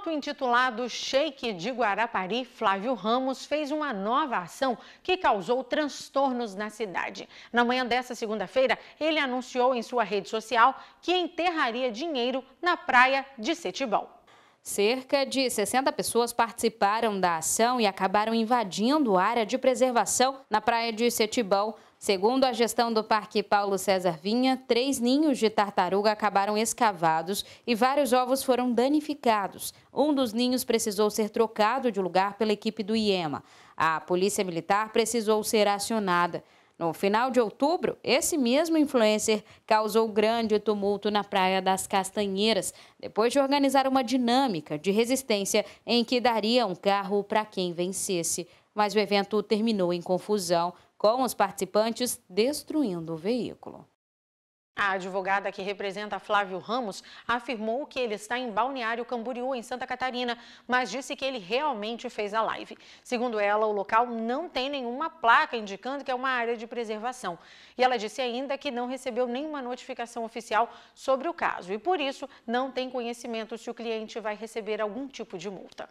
auto-intitulado Sheik de Guarapari, Flávio Ramos fez uma nova ação que causou transtornos na cidade. Na manhã desta segunda-feira, ele anunciou em sua rede social que enterraria dinheiro na praia de Setibão. Cerca de 60 pessoas participaram da ação e acabaram invadindo a área de preservação na praia de Setibão. Segundo a gestão do Parque Paulo César Vinha, 3 ninhos de tartaruga acabaram escavados e vários ovos foram danificados. Um dos ninhos precisou ser trocado de lugar pela equipe do IEMA. A Polícia Militar precisou ser acionada. No final de outubro, esse mesmo influencer causou grande tumulto na Praia das Castanheiras, depois de organizar uma dinâmica de resistência em que daria um carro para quem vencesse. Mas o evento terminou em confusão, com os participantes destruindo o veículo. A advogada que representa Flávio Ramos afirmou que ele está em Balneário Camboriú, em Santa Catarina, mas disse que ele realmente fez a live. Segundo ela, o local não tem nenhuma placa indicando que é uma área de preservação. E ela disse ainda que não recebeu nenhuma notificação oficial sobre o caso e, por isso, não tem conhecimento se o cliente vai receber algum tipo de multa.